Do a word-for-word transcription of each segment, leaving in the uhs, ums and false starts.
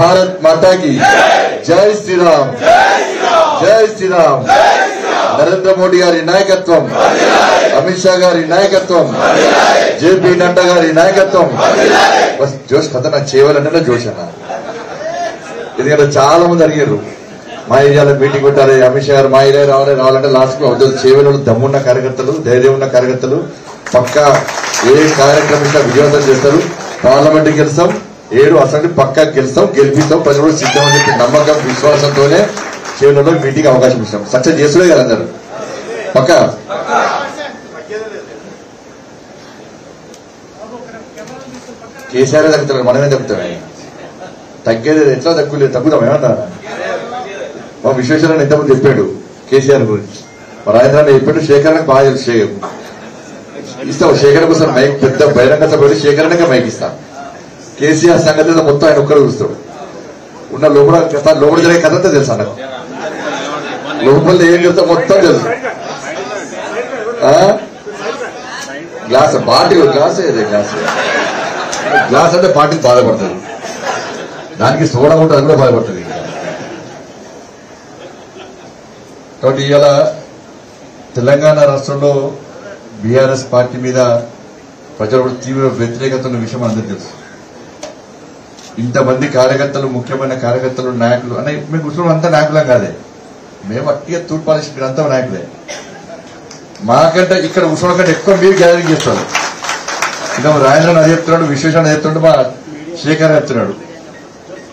भारत माता की जय श्री राम जय श्री राम नरेंद्र मोदी गारी नायकत्वम अमित शाह गारी नायकत्वम जेपी नड्डा गारी नायकत्वम बस जोश खतना चेवल जोश चाल मंद अड़गर मा एरिया मीटिंग अमित शाह मा एरिया रावाले लास्ट को चेवल दम्मुन्न कार्यकर्ता धैर्य कार्यकर्ता पक्का कार्यक्रम विजयवंतर पार्लमेंट गेलुस्तां ఏడు అసెంబ్లీ పక్కా గెలుస్తాం గెలిపిస్తాం ప్రజలు సిద్ధం అని చెప్పి నమ్మకం విశ్వాసంతోనే చేవలలో మీటింగ్ అవకాశం ఇస్తాం సక్సెస్ చేసుడే కదా అందరూ పక్కా పక్కా కేసీఆర్ దగ్గర మనమే చెప్తామే తగ్గేది ఎట్లా తగ్గులే తగ్గుదాం ఏమంటారా మా విశ్వేశ్వరన్న ఇంతమంది చెప్పాడు కేసీఆర్ గురించి రాజేంద్రన్న చెప్పాడు శేఖరణకు బాగా తెలుసు ఇస్తావు శేఖరణ కోసం మైక్ పెద్ద బహిరంగ సభలో శేఖరణకే మైక్ ఇస్తా కేసీఆర్ సంగతి మొత్తం ఆయన ఒక్కడే చూస్తాడు ఉన్న లోపల కథ లోపల జరిగే కథ అంతా తెలుసు అన్నది లోపల ఏం చెప్తా మొత్తం తెలుసు గ్లాస్ పార్టీ గ్లాస్ ఏదే గ్లాస్ గ్లాస్ అంటే పార్టీకి బాధపడుతుంది దానికి సోడా ఉంటుంది అది కూడా బాధపడుతుంది కాబట్టి ఇవాళ తెలంగాణ రాష్ట్రంలో బీఆర్ఎస్ పార్టీ మీద ప్రజలు తీవ్ర వ్యతిరేకత ఉన్న విషయం అందరికీ తెలుసు ఇంతమంది కార్యకర్తలు ముఖ్యమైన కార్యకర్తలు నాయకులు అనే మేము కూర్చున్నాం అంతా నాయకులం కాదే మేము అట్టిగా తూర్పాలిష్ అంతా నాయకులే మాకంటే ఇక్కడ కూర్చోడం కంటే ఎక్కువ మీరు గ్యాదరింగ్ చేస్తారు ఇలా రాజేంద్రన్ అది చెప్తున్నాడు విశ్వేశ్వరన్ అది చెప్తున్నాడు మా శేఖర్ చెప్తున్నాడు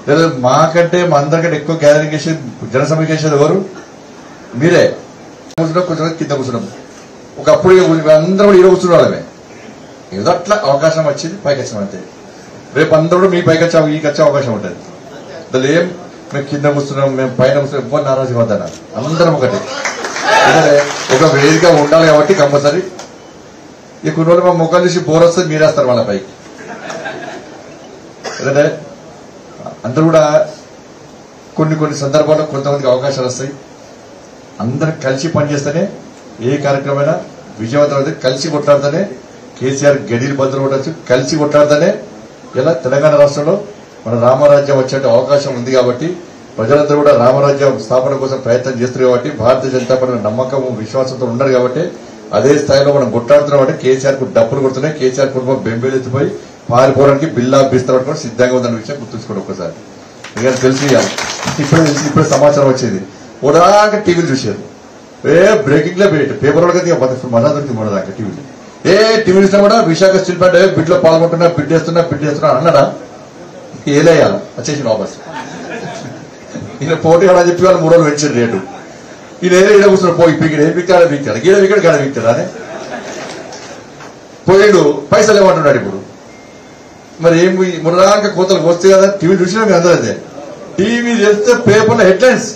లేదా మాకంటే మా అందరికంటే ఎక్కువ గ్యాదరింగ్ చేసి జనసభ చేసేది ఎవరు మీరే కూర్చున్నాం కూర్చోడం కింద కూర్చున్నాం ఒకప్పుడు అందరూ కూడా ఈరోజు కూర్చున్న వాళ్ళమే ఏదో అట్లా అవకాశం వచ్చింది పైకి వచ్చాం అంతే రేపు అందరూ మీ పైకి వచ్చే ఈ వచ్చే అవకాశం ఉంటుంది అందులో ఏం మేము కింద కూర్చున్నాం మేము పైన కూర్చున్నాం ఎవ్వరు నారాజీ వద్దన అందరం ఒకటి ఒక వేదిక ఉండాలి కాబట్టి కంపల్సరీ ఈ కొన్ని రోజులు మా ముఖాలు చూసి బోర్ వస్తుంది మీరేస్తారు వాళ్ళ పైకి ఎందుకంటే అందరూ కూడా కొన్ని కొన్ని సందర్భాల్లో కొంతమందికి అవకాశాలు వస్తాయి అందరు కలిసి పనిచేస్తేనే ఏ కార్యక్రమైనా విజయవంతమైతే కలిసి కొట్లాడితేనే కేసీఆర్ గడిలు బద్దలు కొట్టచ్చు కలిసి కొట్లాడితేనే ఇలా తెలంగాణ రాష్ట్రంలో మన రామరాజ్యం వచ్చే అవకాశం ఉంది కాబట్టి ప్రజలందరూ కూడా రామరాజ్యం స్థాపన కోసం ప్రయత్నం చేస్తున్నారు కాబట్టి భారతీయ జనతా పార్టీ నమ్మకం విశ్వాసంతో ఉన్నారు కాబట్టి అదే స్థాయిలో మనం కొట్లాడుతున్నాం కాబట్టి కేసీఆర్ కు డబ్బులు కొడుతున్నాయి కేసీఆర్ కుటుంబం బెంబేలెత్తిపోయి పారిపోవడానికి బిల్లా బిస్తారని సిద్ధంగా ఉందన్న విషయం గుర్తుంచుకోండి ఒక్కసారి ఎందుకంటే తెలిసి ఇప్పుడే తెలిసి ఇప్పుడే సమాచారం వచ్చింది ఓడాక టీవీలు చూసేది ఏ బ్రేకింగ్ లో పేపర్ మజా దొరికింది మొదదాక టీవీలు ఏ టీవీ చూసినా కూడా విశాఖ స్టీల్ ప్లాంట్ బిడ్లో పాల్గొంటున్నా బిడ్ వేస్తున్నా బిడ్ వేస్తున్నా అన్నాడా ఏదయ్యా వచ్చేసి వాపస్ ఈయన పోటీ అని చెప్పి వాళ్ళు మూడు రోజులు పెంచారు రేటు ఈయన ఏదో ఈడ కూర్చున్నాడు పోయి పిక్కడ ఏ పిక్కాడ పిక్కాడు గీడ వికెట్ గాడ విక్తాడు అదే పోయాడు పైసలు ఏమంటున్నాడు ఇప్పుడు మరి ఏం మునరాక కోతలు వస్తాయి కదా టీవీ చూసినా మీరు అందరూ అదే టీవీ చేస్తే పేపర్లో హెడ్లైన్స్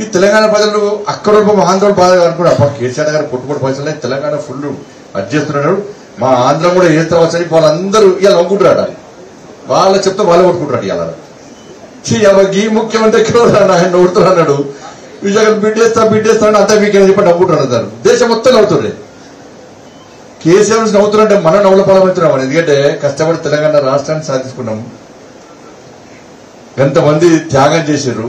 ఈ తెలంగాణ ప్రజలు అక్కడ ఆంధ్ర బాధ అనుకున్నా అప్ప కేసీఆర్ గారు పుట్టుకోటి పైసలు తెలంగాణ ఫుల్ అడ్జేస్తున్నాడు మా ఆంధ్ర కూడా ఏ తరవచ్చు వాళ్ళందరూ ఇలా నవ్వుకుంటున్నాడు వాళ్ళ చెప్తే వాళ్ళు కొట్టుకుంటున్నాడు ఇలా ఈ ముఖ్యమంత్రి ఆయన నవ్వుతున్నా అన్నాడు విజయ బిడ్డేస్తా బిడ్డేస్తాడు అంతా మీకేమని చెప్పి నవ్వుకుంటున్నాడు సార్ దేశం మొత్తం నవ్వుతుండే కేసీఆర్ నుంచి నవ్వుతున్నాడంటే మనం నవ్వుల పాలవుతున్నాం ఎందుకంటే కష్టపడి తెలంగాణ రాష్ట్రాన్ని సాధించుకున్నాం ఎంతమంది త్యాగం చేశారు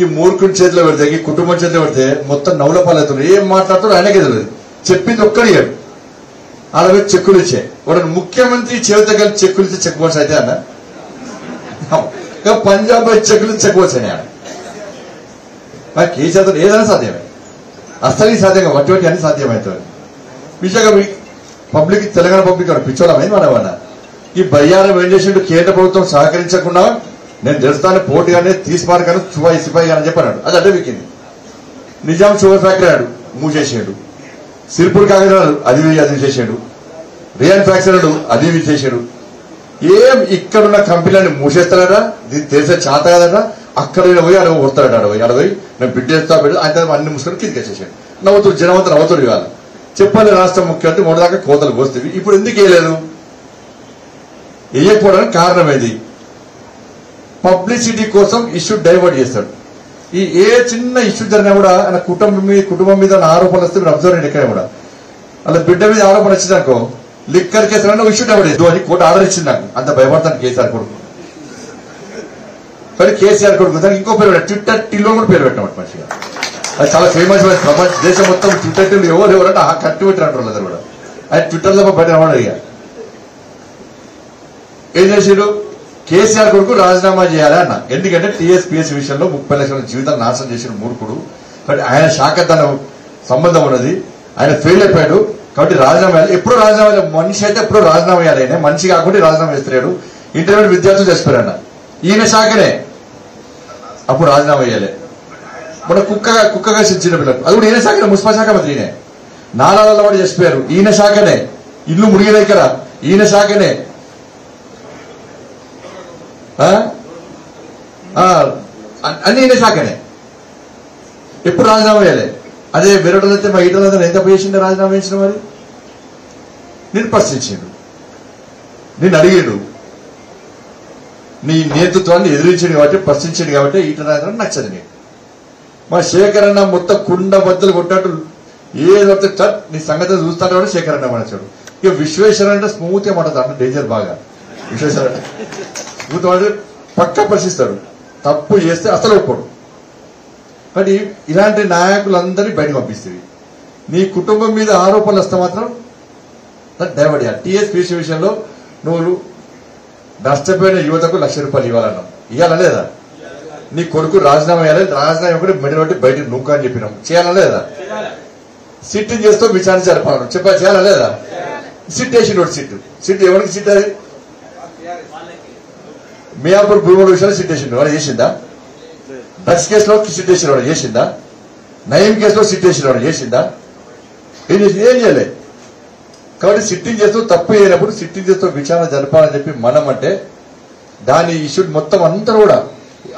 ఈ మూర్ఖుడి చేతిలో పెడితే ఈ కుటుంబం చేతిలో పెడితే మొత్తం నవ్వుల పాలవుతున్నారు ఏం మాట్లాడుతున్నారు ఆయనకే తెలియదు చెప్పింది ఒక్కడి ఆడ చెక్కులు ఇచ్చే వాడు ముఖ్యమంత్రి చేతితో కలిసి చెక్కులు ఇచ్చే చెక్ బోన్స్ అయితే అన్న పంజాబ్ చెక్కులు చెక్ బోన్స్ అయినా నాకు ఏ చేత ఏదైనా సాధ్యమే అస్సలు సాధ్యంగా వట్టి వట్టి అని సాధ్యమవుతుంది విశాఖ పబ్లిక్ తెలంగాణ పబ్లిక్ పిచ్చోళమైంది మనవన్న ఈ బయ్యారం ఏం చేసిండు కేంద్ర ప్రభుత్వం సహకరించకుండా నేను తెలుస్తాను పోటీగానే తీసుకుమారు కానీ సిపాయి సిపాయి అని చెప్పాడు అది అడ్డ విక్కింది నిజాం షుగర్ ఫ్యాక్టరీ ఆడు మూసేసాడు సిర్పూర్ కాకినాడు అది అది చేసాడు రియల్ ఫ్యాక్టరీ అది ఇవి చేసాడు ఏం ఇక్కడున్న కంపెనీలని మూసేస్తాడా దీన్ని తెలిసే చేత కాదట అక్కడ పోయి అడగ కొడతాడు అడవి అడవి నేను బిడ్డేస్తా బిడ్డ ఆయన అన్ని ముసుకొని కిందికి చేసాడు నవ్వుతుడు జనవంతుడు నవ్వుతుడు ఇవాళ చెప్పాలి రాష్ట్ర ముఖ్యమంత్రి మూడు దాకా కోతలు కోస్తేవి ఇప్పుడు ఎందుకు వేయలేదు వేయకపోవడానికి కారణమేది పబ్లిసిటీ కోసం ఇష్యూ డైవర్ట్ చేస్తాడు ఈ ఏ చిన్న ఇష్యూ జరిగినా కూడా ఆయన కుటుంబం మీద కుటుంబం మీద ఆరోపణలు వస్తే మీరు అబ్జర్వ్ ఎక్కడ కూడా అలా బిడ్డ మీద ఆరోపణ వచ్చింది అనుకో లిక్కర్ కేసు ఇష్యూ డైవర్ట్ చేసి కోర్టు ఆర్డర్ ఇచ్చింది నాకు అంత భయపడతాను కేసీఆర్ కొడుకు మరి కేసీఆర్ కూడా దానికి ఇంకో పేరు ట్విట్టర్ టిల్లో కూడా పేరు పెట్టాం మంచిగా. అది చాలా ఫేమస్ ప్రపంచ దేశం మొత్తం ట్విట్టర్ టిల్ ఎవరు ఎవరంటే ఆ కట్టు పెట్టినట్టు అందరు కూడా అది ట్విట్టర్లో బయట అడిగా ఏం చేసాడు కేసీఆర్ కొడుకు రాజీనామా చేయాలా అన్న. ఎందుకంటే టీఎస్పీఎస్ విషయంలో ముప్పై లక్షల జీవితాలు నాశనం చేసిన మూర్ఖుడు కాబట్టి ఆయన శాఖ సంబంధం ఉన్నది ఆయన ఫెయిల్ అయిపోయాడు కాబట్టి రాజీనామా ఎప్పుడో రాజీనామా మనిషి అయితే ఎప్పుడో రాజీనామా చేయాలి ఆయన మనిషి కాకుండా రాజీనామా చేస్తున్నాడు. ఇంటర్మీడియట్ విద్యార్థులు చేస్తారన్న ఈయన శాఖనే అప్పుడు రాజీనామా చేయాలి. మన కుక్కగా కుక్కగా చిన్న పిల్లలు అది కూడా ఈయన శాఖనే మున్సిపల్ శాఖ మంత్రి ఈయనే నారాలలో కూడా చేసిపోయారు ఈయన శాఖనే ఇల్లు మురిగిన దగ్గర ఈయన శాఖనే అన్ని ఈయన శాఖనే ఎప్పుడు రాజీనామా చేయాలి. అదే వెరటలైతే మా ఈటలైతే ఎంత పోయేసిండే రాజీనామా చేసిన మరి నేను ప్రశ్నించాడు నేను అడిగాడు నీ నేతృత్వాన్ని ఎదిరించాడు కాబట్టి ప్రశ్నించాడు కాబట్టి ఈట రాజీనామా నచ్చదు నేను. మా శేఖర్ అన్న మొత్తం కుండ బద్దలు కొట్టాడు ఏదో చట్ నీ సంగతి చూస్తాడు కాబట్టి శేఖర్ అన్న మనచ్చాడు. ఇక విశ్వేశ్వర అంటే స్మూత్గా మాట్లాడు అంటే డేంజర్ బాగా విశ్వేశ్వర అంటే స్మూత్ మాట్లాడు పక్కా ప్రశ్నిస్తాడు తప్పు చేస్తే అసలు ఒప్పుకోడు. మరి ఇలాంటి నాయకులందరినీ బయట పంపిస్తుంది నీ కుటుంబం మీద ఆరోపణలు వస్తే మాత్రం డైవర్ట్ చేయాలి. టీఎస్పీసీ విషయంలో నువ్వు నష్టపోయిన యువతకు లక్ష రూపాయలు ఇవ్వాలన్నావు ఇవ్వాలా లేదా నీ కొడుకు రాజీనామా చేయాలి రాజీనామా కూడా మెడ బట్టి బయట నూక అని చెప్పినాం చేయాలా లేదా సిట్టింగ్ చేస్తూ విచారణ జరపాలను చెప్పా చేయాలా లేదా సిట్ వేసిన సిట్ సిట్ ఎవరికి సిట్ అది మియాపూర్ భూముల విషయంలో సిట్ వేసిండు వాళ్ళు చేసిందా డ్రగ్స్ కేసులో సిట్ వేసిన వాళ్ళు చేసిందా నయం కేసులో సిట్ వేసిన వాళ్ళు చేసిందా ఏం చేసి ఏం చేయలే. కాబట్టి సిట్టింగ్ చేస్తూ తప్పు చేయనప్పుడు సిట్టింగ్ చేస్తూ విచారణ జరపాలని చెప్పి మనం అంటే దాని ఇష్యూ మొత్తం అంతా కూడా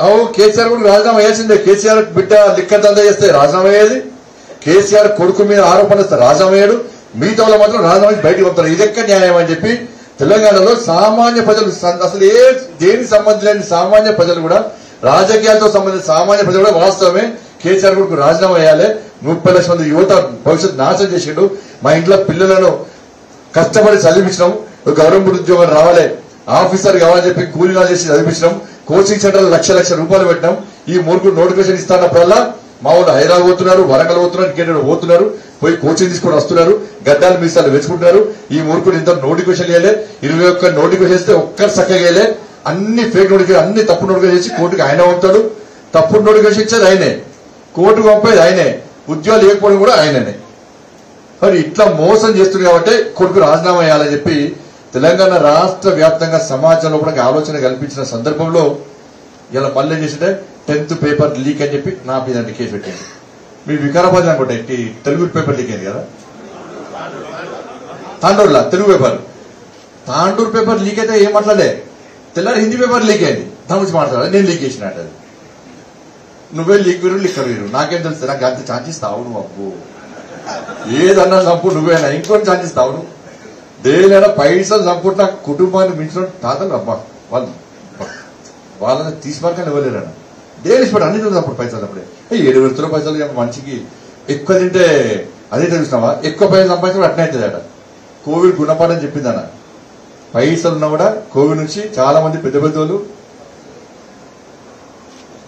అవు కేసీఆర్ కూడా రాజీనామా చేసిందే కేసీఆర్ బిడ్డ లిక్కర్ దందా చేస్తే రాజీనామా అయ్యేది కేసీఆర్ కొడుకు మీద ఆరోపణలు వస్తే రాజీనామా అయ్యాడు మిగతా వాళ్ళు మాత్రం రాజీనామా బయటకు వస్తారు. ఇదెక్క న్యాయం అని చెప్పి తెలంగాణలో సామాన్య ప్రజలు అసలు ఏ దేనికి సంబంధం లేని సామాన్య ప్రజలు కూడా రాజకీయాలతో సంబంధించిన సామాన్య ప్రజలు కూడా వాస్తవమే కేసీఆర్ కొడుకు రాజీనామా అయ్యాలి ముప్పై లక్షల మంది యువత భవిష్యత్తు నాశనం చేసాడు. మా ఇంట్లో పిల్లలను కష్టపడి చదివించడం గవర్నమెంట్ ఉద్యోగం రావాలి ఆఫీసర్ కావాలని చెప్పి కూలీలా చేసి చదివించడం కోచింగ్ సెంటర్ లక్ష లక్ష రూపాయలు పెట్టినాం. ఈ మూడు నోటిఫికేషన్ ఇస్తానప్పుడల్లా మా వాళ్ళు హైదరాబాద్ పోతున్నారు వరంగల్ పోతున్నారు ఇంకేటో పోతున్నారు పోయి కోచింగ్ తీసుకుని వస్తున్నారు గడ్డాలు మీసాలు వెచ్చుకుంటున్నారు. ఈ మూడు ఇంత నోటిఫికేషన్ వేయలే ఇరవై ఒక్క నోటిఫికేషన్ ఇస్తే ఒక్కరు చక్కగా వేయలే అన్ని ఫేక్ నోటిఫికేషన్ అన్ని తప్పు నోటిఫికేషన్ ఇచ్చి కోర్టుకు ఆయన పంపుతాడు తప్పుడు నోటిఫికేషన్ ఇచ్చేది ఆయనే కోర్టుకు పంపేది ఆయనే ఉద్యోగాలు లేకపోవడం కూడా ఆయననే. మరి ఇట్లా మోసం చేస్తుంది కాబట్టి కొడుకు రాజీనామా చేయాలని చెప్పి తెలంగాణ రాష్ట్ర వ్యాప్తంగా సమాజంలో కూడా ఆలోచన కల్పించిన సందర్భంలో ఇలా మళ్ళీ చేసింటే టెన్త్ పేపర్ లీక్ అని చెప్పి నా మీద కేసు పెట్టింది. మీ వికారాబాద్ అనుకుంటా తెలుగు పేపర్ లీక్ అయింది కదా తాండూరులా Telugu paper Tandur paper leak అయితే ఏం మాట్లాడే తెల్లారి హిందీ పేపర్ లీక్ అయింది దాని గురించి మాట్లాడాలి నేను లీక్ చేసిన అది నువ్వే లీక్ వీరు లీక్ వీరు నాకేం తెలుసు నాకు అంత ఛాన్సెస్ తావును అప్పు ఏదన్నా సంపు నువ్వేనా ఇంకొన్ని ఛాన్సెస్ తావును దేనైనా పైసలు సంపూర్ణ కుటుంబాన్ని మించిన తాతలు అబ్బా వాళ్ళు వాళ్ళని తీసుకుని ఇవ్వలేరన్న దేని ఇష్టపడు అన్ని చూసినప్పుడు పైసలు అప్పుడే ఏడు వృత్తుల పైసలు మనిషికి ఎక్కువ తింటే అదే తెలుస్తున్నావా ఎక్కువ పైసలు సంపాదించిన అట్నే అవుతుంది అట కోవిడ్ గుణపాఠం చెప్పింది అన్న పైసలు ఉన్నా కూడా కోవిడ్ నుంచి చాలా మంది పెద్ద పెద్ద వాళ్ళు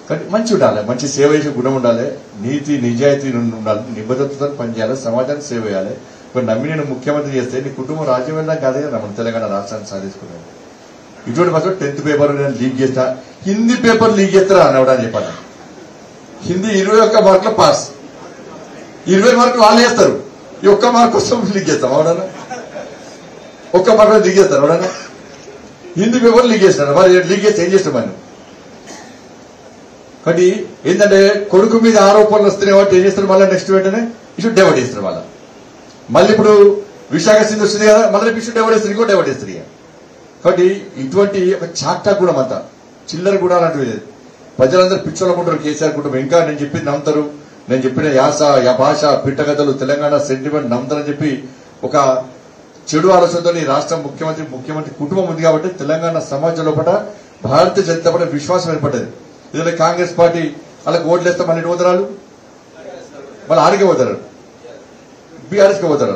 కానీ మంచి ఉండాలి మంచి సేవ చేసే గుణం ఉండాలి నీతి నిజాయితీ ఉండాలి నిబద్ధతతో పనిచేయాలి సమాజానికి సేవ చేయాలి. ఇప్పుడు నమ్మి నేను ముఖ్యమంత్రి చేస్తే నీ కుటుంబం రాజ్యం వెళ్ళినా కాదు కదా మన తెలంగాణ రాష్ట్రాన్ని సాధించుకున్నాను. ఇటువంటి పక్షం టెన్త్ పేపర్ నేను లీక్ చేస్తా హిందీ పేపర్ లీక్ చేస్తారా అని ఎవడా చెప్పాను హిందీ ఇరవై ఒక్క మార్కులు పాస్ ఇరవై మార్కులు వాళ్ళు చేస్తారు ఈ ఒక్క మార్కు కోసం లీక్ చేస్తాం ఎవడన్నా ఒక్క మార్కులు లీక్ చేస్తారు ఎవడన్నా హిందీ పేపర్ లీక్ చేస్తాను మరి లీక్ చేస్తే ఏం చేస్తాం మనం. కాబట్టి ఏంటంటే కొడుకు మీద ఆరోపణలు వస్తున్నాయి కాబట్టి ఏం చేస్తారు మళ్ళీ నెక్స్ట్ వెంటనే ఇష్యూ డైవర్ట్ చేస్తారు వాళ్ళ మళ్ళీ ఇప్పుడు విశాఖ సింధు వస్తుంది కదా మళ్ళీ పిచ్చి డైవర్ట్ చేస్తుంది ఇంకో డైవర్ట్ చేస్తుంది. కాబట్టి ఇటువంటి ఒక చాక్టాక్ కూడా అంతా చిల్లర కూడా అలాంటివి లేదు ప్రజలందరూ పిచ్చోళ్ళకుంటారు కేసీఆర్ కుటుంబం ఇంకా నేను చెప్పింది నమ్ముతారు నేను చెప్పిన యాస యా భాష పిట్టకథలు తెలంగాణ సెంటిమెంట్ నమ్ముతారని చెప్పి ఒక చెడు ఆలోచనతో ఈ రాష్ట్ర ముఖ్యమంత్రి ముఖ్యమంత్రి కుటుంబం ఉంది కాబట్టి తెలంగాణ సమాజం లోపల భారతీయ జనతా పార్టీ విశ్వాసం ఏర్పడ్డది. ఇదే కాంగ్రెస్ పార్టీ వాళ్ళకి ఓట్లు వేస్తే మళ్ళీ ఓదరాలు మళ్ళీ ఆడికే ఓదరాలు బీఆర్ఎస్కి పోతారు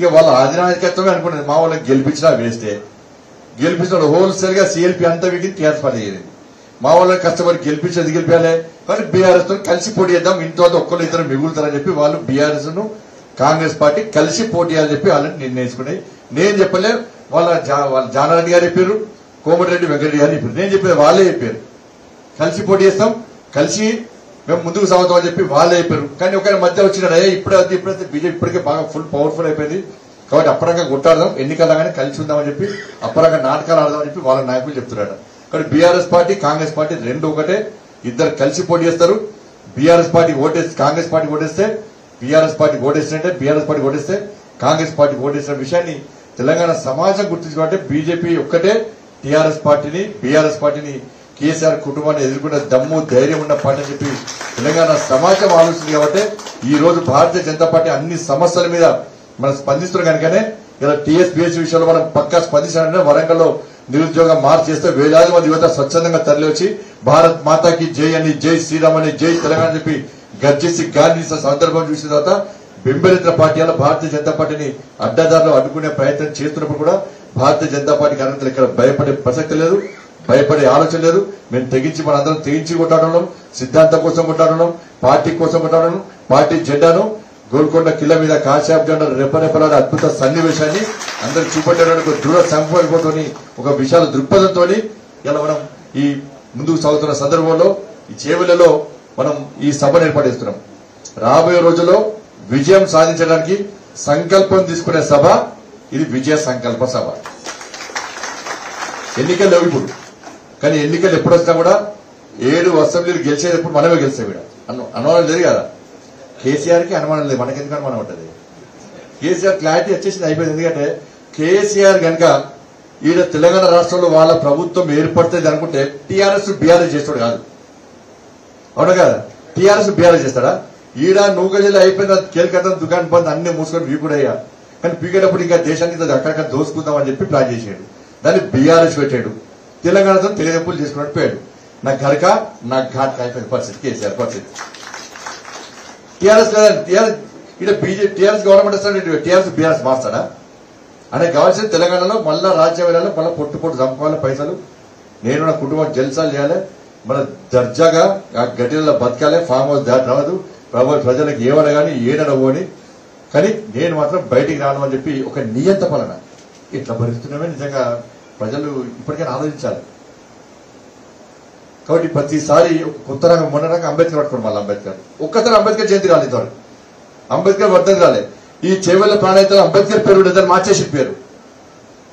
ఇక వాళ్ళ అధినాయకత్వమే అనుకున్నది మా వాళ్ళకి గెలిపించినా వేస్తే గెలిపించిన హోల్సేల్ గా సీఎల్పీ అంతా వీటికి టీఆర్ఎస్ పార్టీ చేరింది मावल कष्ट गेलिंच गेलिपाले बीआरएस तो कल पोटेदा इंटर इधर मिगुलतारे वालू बीआरएस कांग्रेस पार्टी कल पोटेजे वाले निर्णय ने वाल जानारे गारू कोमटिरेड्डी वेंकटरेड्डी गारू वाले कल पोटेस्ता कल मैं मुझे सामता वाले मध्य वैया इपड़े इपड़े बीजेपी इपड़के फुल पवर्फुल अपरंगा कोट्टाडदाम एन्निकल कल अपरंगा नाटका आड़दाम वाल नायकुलु बीआरएस पार्टी कांग्रेस पार्टी रेंडु इधर कलिसि पोटेस्तारु बीआरएस पार्टी ओटेस् कांग्रेस पार्टी ओटेस्ते बीआरएस पार्टी ओटेस्ते बीआरएस पार्टी ओटेस्ते कांग्रेस पार्टी ओटेस्ते विषयान्नि तेलंगाण समाजं गुर्तिंचुकोटे बीजेपी ओक्कटे टीआरएस पार्टीनि बीआरएस पार्टीनि కేసీఆర్ కుటుంబాన్ని ఎదుర్కొనే దమ్ము ధైర్యం ఉన్న పార్టీ అని చెప్పి తెలంగాణ సమాజం ఆలోచించింది కాబట్టి ఈ రోజు భారతీయ జనతా పార్టీ అన్ని సమస్యల మీద మనం స్పందిస్తున్నారు గనుకనే ఇలా టీఎస్బీఎస్ విషయంలో మనం పక్కా స్పందించాలంటే వరంగల్లో నిరుద్యోగ మార్చ్ చేస్తే వేలాది మంది యువత స్వచ్ఛందంగా తరలివచ్చి భారత్ మాతాకి జై అని జై శ్రీరామ్ అని జై తెలంగాణ అని చెప్పి గర్జించి గాంధీస సందర్భం చూసిన తర్వాత బింబరిత పార్టీ అలా భారతీయ జనతా పార్టీని అడ్డదారులు అడ్డుకునే ప్రయత్నం చేస్తున్నప్పుడు కూడా భారతీయ జనతా పార్టీ కార్యకర్తలు ఇక్కడ భయపడే ప్రసక్తి లేదు భయపడే ఆలోచన లేదు. మేము తెగించి మనందరం తెగించి కొట్టాడడం సిద్ధాంతం కోసం కొట్టాడడం పార్టీ కోసం కొట్టాడడం పార్టీ జెండాను గోల్కొండ కిల మీద కాశ్యాప్ జెండా రెపరెపలాడే అద్భుత సన్నివేశాన్ని అందరూ చూపెట్టడానికి దృఢ సంకల్పంతో ఒక విశాల దృక్పథంతో ఇలా మనం ఈ ముందుకు సాగుతున్న సందర్భంలో ఈ చేవెళ్లలో మనం ఈ సభను ఏర్పాటు చేస్తున్నాం. రాబోయే రోజుల్లో విజయం సాధించడానికి సంకల్పం తీసుకునే సభ ఇది. విజయ సంకల్ప సభ ఎన్నికలు లేవు ఇప్పుడు కానీ ఎన్నికలు ఎప్పుడు వస్తా కూడా ఏడు అసెంబ్లీలు గెలిచేటప్పుడు మనమే గెలిస్తాం. ఇక్కడ అనుమానం లేదు కదా కేసీఆర్ కి అనుమానం లేదు, మనకెందుకు అనుమానం ఉంటుంది? కేసీఆర్ క్లారిటీ వచ్చేసింది, అయిపోయింది. ఎందుకంటే కేసీఆర్ కనుక ఈడ తెలంగాణ రాష్ట్రంలో వాళ్ళ ప్రభుత్వం ఏర్పడుతుంది అనుకుంటే టీఆర్ఎస్ బీఆర్ఎస్ చేస్తాడు కాదు, అవునా కదా? టీఆర్ఎస్ బీఆర్ఎస్ చేస్తాడా? ఈడ నూకజీలు అయిపోయిన కేల్కత్తా దుకాణం బంద్ అన్ని మూసుకొని వీకుడయ్యా కానీ పీకేటప్పుడు ఇంకా దేశానికి అక్కడక్కడ దోసుకుందాం అని చెప్పి ప్లాన్ చేసాడు. దాన్ని బీఆర్ఎస్ పెట్టాడు, తెలంగాణతో తెలియపులు చేసుకున్నట్టు పోయాడు. నా గడక నా ఘాట్ అయిపోయింది పరిస్థితి కేసీఆర్ పరిస్థితి. టీఆర్ఎస్ కాదండి, టీఆర్ఎస్ ఇక్కడ బీజేపీ టీఆర్ఎస్ గవర్నమెంట్ వస్తాడు, టీఆర్ఎస్ బీఆర్ఎస్ మార్చాడా అనే కావాల్సింది. తెలంగాణలో మళ్ళా రాజ్యాలలో మళ్ళీ పొట్టు పొట్టు చంపుకోవాలి, పైసలు నేను నా కుటుంబం జల్సాలు చేయాలి, మన దర్జాగా ఆ గడిలో బతకాలి, ఫామ్ హౌస్ దాటి రావద్దు, ప్రభుత్వ ప్రజలకు ఏమన్నా కానీ ఏడన పోని కానీ నేను మాత్రం బయటికి రాను అని చెప్పి ఒక నియంత పాలన ఇట్లా భరిస్తున్నామే. నిజంగా ప్రజలు ఇప్పటికైనా ఆలోచించాలి. కాబట్టి ప్రతిసారి కొత్త రంగం మొన్న రంగం అంబేద్కర్ పట్టుకోండి, మళ్ళీ అంబేద్కర్ ఒక్కసారి అంబేద్కర్ జయంతి రాలేదు, వాడు అంబేద్కర్ వర్ధన్ రాలే. ఈ చేవెళ్ల ప్రాణాయితలు అంబేద్కర్ పేరు ఇద్దరు మార్చేసి పేరు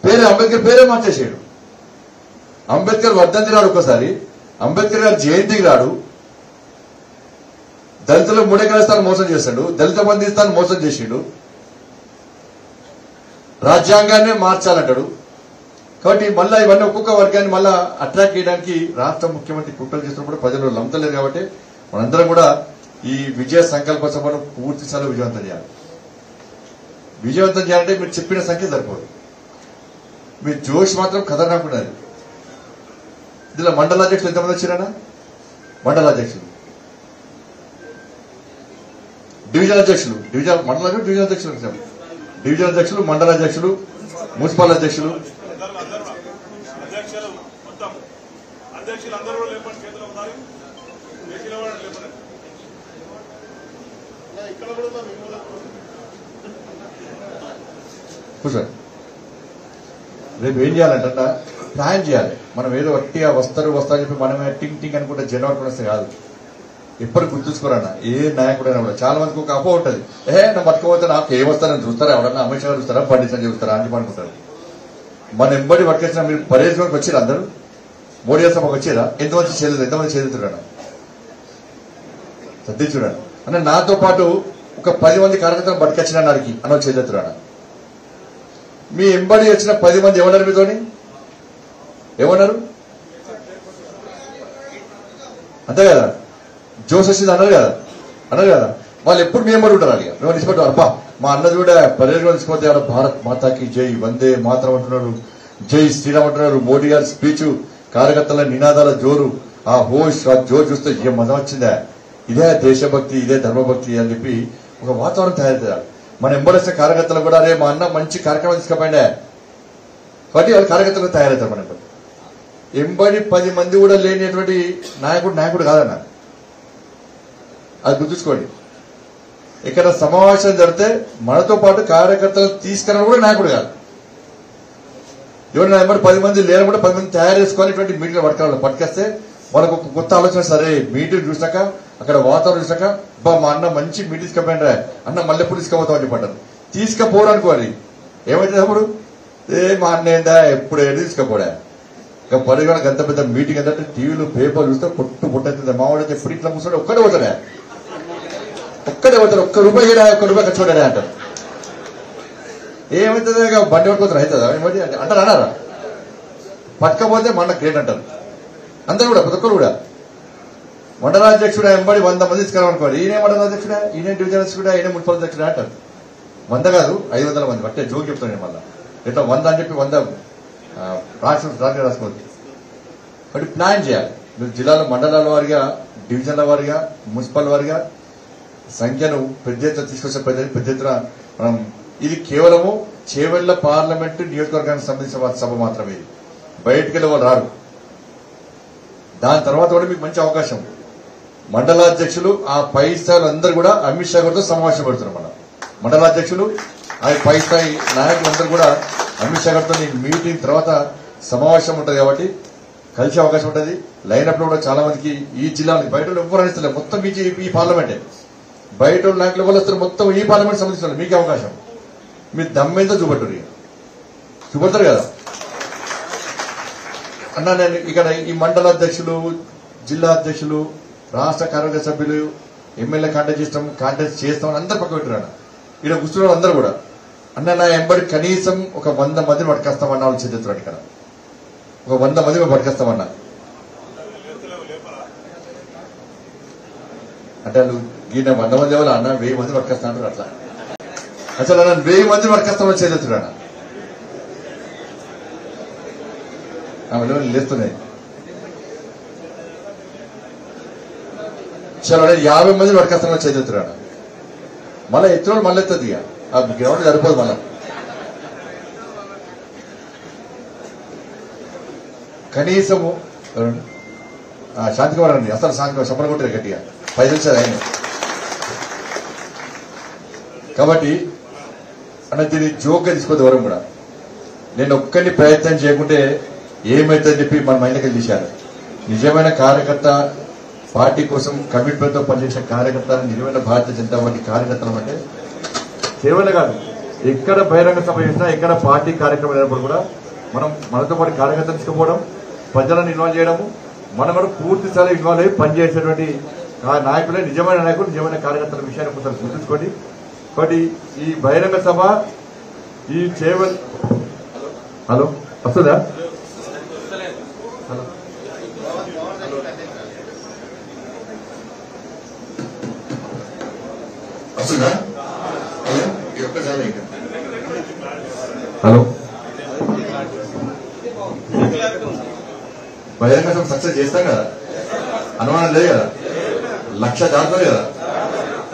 పేరే అంబేద్కర్ పేరే మార్చేసాడు. అంబేద్కర్ వర్ధంతి రాడు, ఒక్కసారి అంబేద్కర్ గారు జయంతికి రాడు. దళితులు మూడెకరాల స్థానం మోసం చేశాడు, దళిత బంధు స్థానం మోసం చేసాడు, రాజ్యాంగాన్నే మార్చాలంటాడు. కాబట్టి మళ్ళీ ఇవన్నీ ఒక్కొక్క వర్గాన్ని మళ్ళీ అట్రాక్ట్ చేయడానికి రాష్ట్ర ముఖ్యమంత్రి కుట్రలు చేస్తున్నప్పుడు ప్రజలు నమ్మలేదు. కాబట్టి మనందరం కూడా ఈ విజయ సంకల్ప సభను పూర్తి స్థాయిలో విజయవంతం చేయాలి. విజయవంతం చేయాలంటే మీరు చెప్పిన సంఖ్య సరిపోదు, మీ జోష్ మాత్రం కథ నాకున్నది. ఇందులో మండల అధ్యక్షులు ఎంతమంది వచ్చారా? మండల అధ్యక్షులు, డివిజన్ అధ్యక్షులు, డివిజన్ మండల డివిజన్ అధ్యక్షులు డివిజన్ అధ్యక్షులు మండల అధ్యక్షులు మున్సిపల్ అధ్యక్షులు రేపు ఏం చేయాలంట? ప్లాన్ చేయాలి. మనం ఏదో వట్టిగా వస్తారు వస్తారని చెప్పి మనమే టింగ్ టింగ్ అనుకుంటే జనం అనుకునేస్తే కాదు. ఎప్పుడు గుర్తుంచుకోరన్న ఏ నాయకుడైనా కూడా చాలా మందికి ఒక అపోహ ఉంటుంది, ఏ నా పట్టుకపోతే నాకు ఏం వస్తారని చూస్తారా? ఎవరన్నా అమిత్ షా చూస్తారా? పండిత్ అని చూస్తారా అని చెప్పి అనుకుంటారు. మన ఎంబడి పట్టుకొచ్చిన మీరు పర్యటనకు వచ్చారు, అందరూ మోడీ సభకు వచ్చారా? ఎంతమంది చేదు ఎంతమంది చేదుతున్నా సర్ది చూడండి అన్న. నాతో పాటు ఒక పది మంది కార్యకర్తలు బతికొచ్చిన నాడికి అన్న చేదుతున్నా. మీ ఎంబడి వచ్చిన పది మంది ఏమన్నారు? మీతో ఏమన్నారు? అంతే కదా, జోష్ వచ్చింది అన్నారు కదా, అన్నారు కదా. వాళ్ళు ఎప్పుడు మీ ఎంబడి ఉంటారు, అలాగే మేము తీసుకుంటాం. అబ్బా మా అన్నది కూడా పర్యటన తీసుకుంటే భారత్ మాతాకి జై వందే మాతరం అంటున్నారు, జై శ్రీరామ్ అంటున్నారు. మోడీ గారి స్పీచ్ కార్యకర్తల నినాదాల జోరు, ఆ హోష్ ఆ జోరు చూస్తే ఏ మజా వచ్చిందా? ఇదే దేశభక్తి, ఇదే ధర్మభక్తి అని చెప్పి ఒక వాతావరణం తయారవుతారు. మన ఎంబడేసిన కార్యకర్తలు కూడా అరే మా అన్న మంచి కార్యక్రమం తీసుకుపోయినా కాబట్టి వాళ్ళ కార్యకర్తలు తయారవుతారు. మనం ఎంబడి పది మంది కూడా లేనిటువంటి నాయకుడు నాయకుడు కాదన్న అది గుర్తుంచుకోండి. ఇక్కడ సమావేశం జరిగితే మనతో పాటు కార్యకర్తలు తీసుకురావడం కూడా నాయకుడు కాదు. ఎవరైనా ఎంబడి పది మంది లేరు కూడా పది మంది తయారు చేసుకునేటువంటి మీటింగ్ పట్టుకోవాలి. పట్టుకొస్తే మనకు ఒక కొత్త ఆలోచన, సరే మీటింగ్ చూసాక అక్కడ వాతావరణం చూసాక బా మా అన్న మంచి మీటింగ్ తీసుకుపోయిన అన్న మళ్ళీ ఎప్పుడు తీసుకుపోతాం అని పడ్డారు. తీసుకపోరనుకోవాలి ఏమైతుంది అప్పుడు ఏ మా అన్న ఏందా ఎప్పుడు తీసుకపోడా ఇంకా పరిగణ గంత పెద్ద మీటింగ్ ఏంటంటే టీవీలో పేపర్ చూస్తే పొట్టు పొట్టవుతుంది. మావాడైతే ఎప్పుడు ఇట్లా కూర్చోడు ఒక్కడే పోతాడా ఒక్కడే పోతాడు ఒక్క రూపాయి చేయడా ఒక్క రూపాయి ఖర్చు పెట్టడా అంటారు. ఏమవుతుంది బండి పట్టుకోతారు అవుతుందా ఏమైతే అంటారు అన్నారా పట్టుకపోతే మన గ్రేట్ అంటారు అందరు కూడా ప్రతి ఒక్కరు కూడా. మండలాధ్యక్షుడు ఎంబడి వంద మంది తీసుకురామనుకోండి ఈయన మండలాధ్యక్షుడా ఈయన డివిజన్ అధ్యక్షుడా ఈయన మున్సిపల్ అధ్యక్షుడా అంటారు. వంద కాదు ఐదు వందల మంది పట్టే జోక్ చెప్తాను నేను మళ్ళీ ఎట్లా వంద అని చెప్పి వంద రాష్ట్ర రాజకీయ రాసుకోవచ్చు. కాబట్టి ప్లాన్ చేయాలి మీరు జిల్లాల మండలాల వారిగా డివిజన్ల వారిగా మున్సిపల్ వారిగా సంఖ్యను పెద్ద ఎత్తున తీసుకొచ్చే పెద్ద పెద్ద ఎత్తున మనం ఇది కేవలము చేవెళ్ల పార్లమెంటు నియోజకవర్గానికి సంబంధించిన సభ మాత్రమే బయటకు వెళ్ళే వాళ్ళు రారు. దాని తర్వాత కూడా మీకు మంచి అవకాశం మండలాధ్యక్షులు ఆ పై స్థాయిలు అందరూ కూడా అమిత్ షా గారితో సమావేశం పెడుతున్నారు. మనం మండలాధ్యక్షులు ఆ పై స్థాయి నాయకులందరూ కూడా అమిత్ షా గారితో మీటింగ్ తర్వాత సమావేశం ఉంటుంది కాబట్టి కలిసే అవకాశం ఉంటుంది. లైనప్పుడు కూడా చాలా మందికి ఈ జిల్లాలో బయట ఎవరు అనిస్తలేదు మొత్తం ఈ ఈ పార్లమెంటే బయట నాయకుల వల్ల వస్తారు మొత్తం ఈ పార్లమెంట్ సంబంధించిన మీకు అవకాశం మీరు దమ్మెంతో చూపెట్టరు చూపెడతారు కదా అన్నా. నేను ఇక్కడ ఈ మండల అధ్యక్షులు జిల్లా అధ్యక్షులు రాష్ట్ర కార్యవర్గ సభ్యులు ఎమ్మెల్యే కాంటాక్ట్ చేస్తాం కాంటాక్ట్ చేస్తామని అందరు పక్క పెట్టారు అన్న. ఇక్కడ కూర్చున్న అందరూ కూడా అన్న నా ఎంబడి కనీసం ఒక వంద మందిని పట్టుకొస్తామన్నా వాళ్ళు చెందుతున్నాడు ఇక్కడ ఒక వంద మందిని పట్టుకొస్తామన్నా అంటే వాళ్ళు ఈయన వంద మంది ఎవరు అన్న వెయ్యి మంది పట్టుకొస్తా అంటారు అట్లా అసలు అన్న వెయ్యి మంది పట్టుకొస్తామని చెందుతున్నాడు అన్న. లేస్తున్నాయి చాలా యాభై మంది పట్టుకొస్తామని చెందుతున్నాడు మళ్ళీ ఎత్తులో మళ్ళీ ఎత్తది ఇక ఆ గ్రౌండ్ సరిపోదు మనం. కనీసము శాంతి కుమార్ అండి అసలు శాంతి కుమార్ చెప్పలు కొట్టారు గట్టిగా పైసలు ఆయన. కాబట్టి అన్న దీన్ని జోక్గా తీసుకోదు వరం కూడా నేను ఒక్కరిని ప్రయత్నం చేయకుంటే ఏమైతుందని చెప్పి మన మైండ్కి తీశారు. నిజమైన కార్యకర్త పార్టీ కోసం కమిట్మెంట్తో పనిచేసిన కార్యకర్త నిజమైన భారతీయ జనతా పార్టీ కార్యకర్తలు అంటే కేవలం కాదు ఎక్కడ బహిరంగ సభ చేసినా ఎక్కడ పార్టీ కార్యక్రమం లేనప్పుడు కూడా మనం మనతో పాటు కార్యకర్తలు తీసుకుపోవడం ప్రజలను ఇన్వాల్వ్ చేయడము మనం కూడా పూర్తి స్థాయిలో ఇన్వాల్వ్ అయ్యి పనిచేసేటువంటి నాయకులే నిజమైన నాయకులు నిజమైన కార్యకర్తల విషయాన్ని ఒకసారి గుర్తుంచుకోండి. కాబట్టి ఈ బహిరంగ సభ ఈ కేవలం హలో వస్తుందా హలో వస్తుందా హలో బహిరంగ సభ సక్సెస్ చేస్తాం కదా అనుమానం లేదు కదా లక్ష దాటుతుంది కదా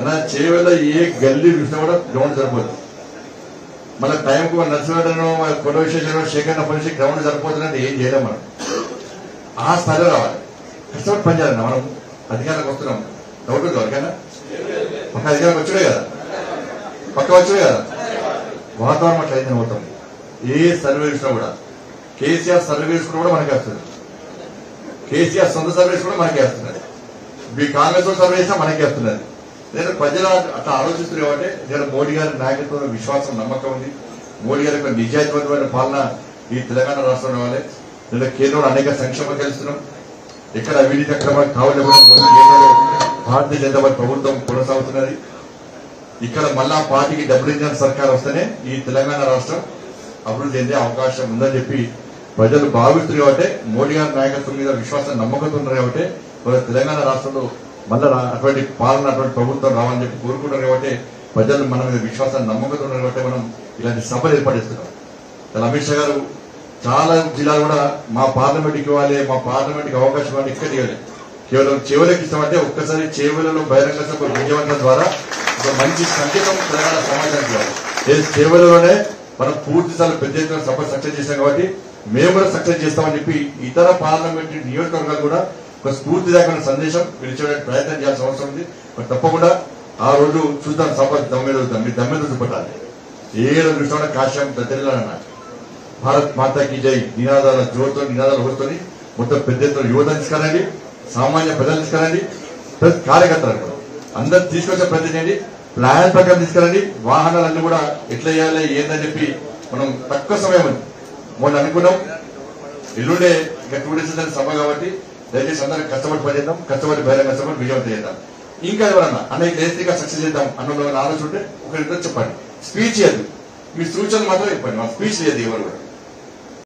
అలా చేయవల్ల ఏ గల్లీ చూసినా కూడా గ్రౌండ్ సరిపోతుంది. మన టైంకు మన నర్సరాడను కొడ విశేషం శేఖరణ పనిచేసి గ్రౌండ్ సరిపోతుందంటే ఏం చేయలేము మనం. ఆ స్థాయిలో రావాలి కష్టపడి పనిచేయాలన్నా మనం అధికారానికి వస్తున్నాం డౌట్ ఉంది ఎవరికైనా పక్క అధికారం వచ్చాడే కదా పక్క వచ్చాడే కదా వాతావరణం అట్లా అయితే అవుతుంది. ఏ సర్వే చేసినా కూడా కేసీఆర్ సర్వే చేసుకున్నా కూడా మనకే వస్తుంది కేసీఆర్ సొంత సర్వే కూడా మనకే వస్తున్నది మీ కాంగ్రెస్ సర్వే చేసినా మనకే వస్తున్నది. నేను ప్రజలు అట్లా ఆలోచిస్తున్నాం అంటే నేను మోడీ గారి నాయకత్వంలో విశ్వాసం నమ్మకం ఉంది. మోడీ గారి యొక్క నిజాయితీవంతమైన పాలన ఈ తెలంగాణ రాష్ట్రంలో ఇవ్వాలి. నేను కేంద్రంలో అనేక సంక్షేమ తెలుస్తున్నాం ఎక్కడ అవినీతి అక్రమాలు కావాలి భారతీయ జనతా పార్టీ ప్రభుత్వం కొనసాగుతున్నది. ఇక్కడ మళ్ళా పార్టీకి డబ్బులు ఇచ్చిన సర్కార్ వస్తేనే ఈ తెలంగాణ రాష్ట్రం అభివృద్ధి చెందే అవకాశం ఉందని చెప్పి ప్రజలు భావిస్తున్నారు కాబట్టి మోడీ గారి నాయకత్వం మీద విశ్వాసం నమ్మకంతో ఉన్నారు కాబట్టి తెలంగాణ రాష్ట్రంలో మళ్ళీ అటువంటి పాలన అటువంటి ప్రభుత్వం రావాలని చెప్పి కోరుకుంటున్నారు కాబట్టి ప్రజలు మన మీద విశ్వాసాన్ని నమ్మకంతో ఉన్నారు కాబట్టి మనం ఇలాంటి సభలు ఏర్పాటు చేస్తున్నాం. అమిత్ షా గారు చాలా జిల్లాలు కూడా మా పార్లమెంట్కి ఇవ్వాలి మా పార్లమెంట్కి అవకాశం ఇవ్వాలి ఇక్కడ ఇవ్వాలి కేవలం చెవులకు ఇస్తామంటే ఒక్కసారి చెవులలో బహిరంగ సభ విజయవంతం ద్వారా ఒక మంచి సంకేతం తెలంగాణ సమాజానికి ఇవ్వాలి. చేవలలోనే మనం పూర్తిసార్లు పెద్ద ఎత్తున సభ సక్సెస్ చేశాం కాబట్టి మేము సక్సెస్ చేస్తామని చెప్పి ఇతర పార్లమెంట్ నియోజకవర్గాలు కూడా ఒక స్ఫూర్తిదాయకమైన సందేశం విడిచేయడానికి ప్రయత్నం చేయాల్సిన అవసరం ఉంది. మరి తప్పకుండా ఆ రోజు చూద్దాం, సభ దమ్మెదుగుతాం, మీరు దమ్మెద చూపటాలి. ఏ రోజు చూసినా కాశ్యం దద్దరిల్లాలన్న భారత్ మాతాకి జై నినాదాల జోరుతో నినాదాలు వస్తుంది. మొత్తం పెద్ద ఎత్తున యువత తీసుకురండి, సామాన్య ప్రజలు తీసుకురండి, ప్లస్ కార్యకర్తలు కూడా అందరు తీసుకొచ్చే ప్రయత్నం చేయండి. ప్లాన్ ప్రకారం తీసుకురండి. వాహనాలన్నీ కూడా ఎట్లా చేయాలి ఏందని చెప్పి మనం తక్కువ సమయం ఉంది మొన్న అనుకున్నాం. ఎల్లుండే ఇంకా టూ డేస్ సభ కాబట్టి దయచేసి అందరూ కష్టపడి పనిచేద్దాం, కష్టపడి బయట కష్టపడి విజయవంతం చేద్దాం. ఇంకా ఎవరన్నా అన్న ఇట్లా ఏసీగా సక్సెస్ చేద్దాం అన్న ఆలోచన ఉంటే ఒకరిద్దరు చెప్పండి, స్పీచ్ చేయదు. మీ సూచనలు మాత్రం చెప్పండి, మా స్పీచ్ చేయదు ఎవరు కూడా.